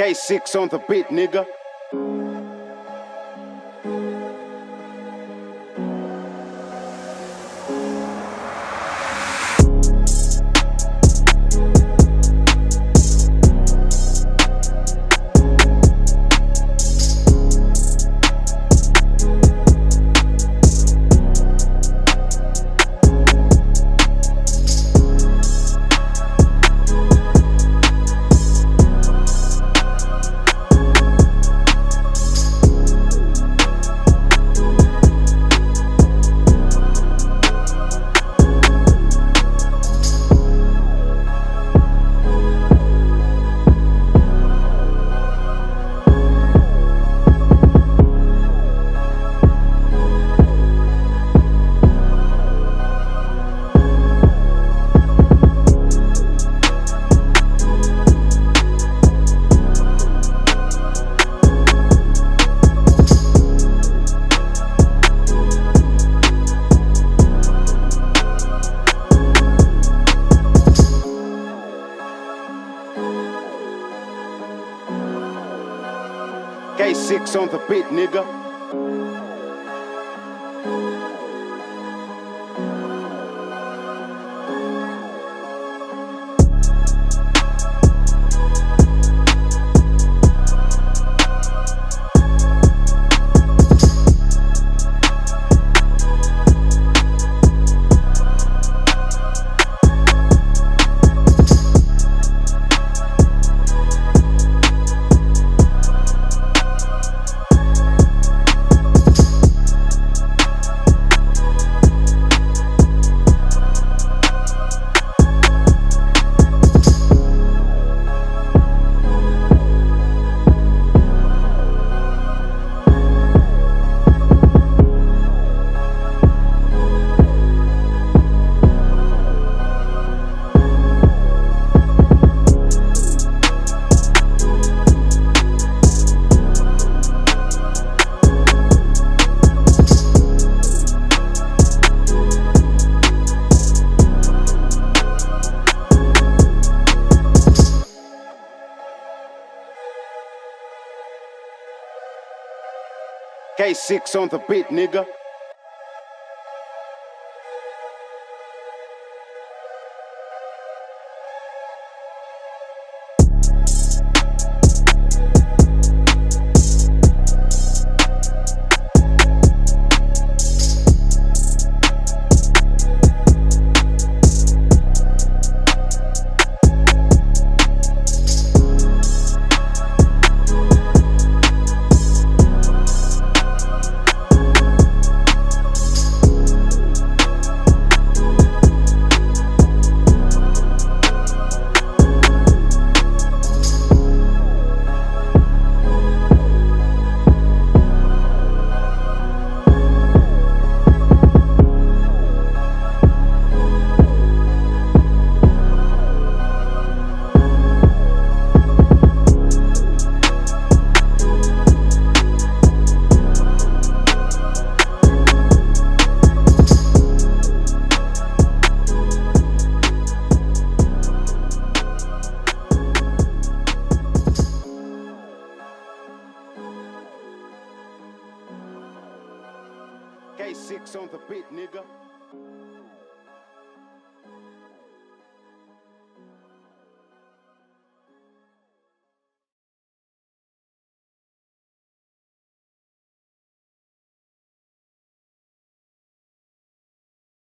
K6 on the beat, nigga. K6 on the beat, nigga. K6 on the beat, nigga.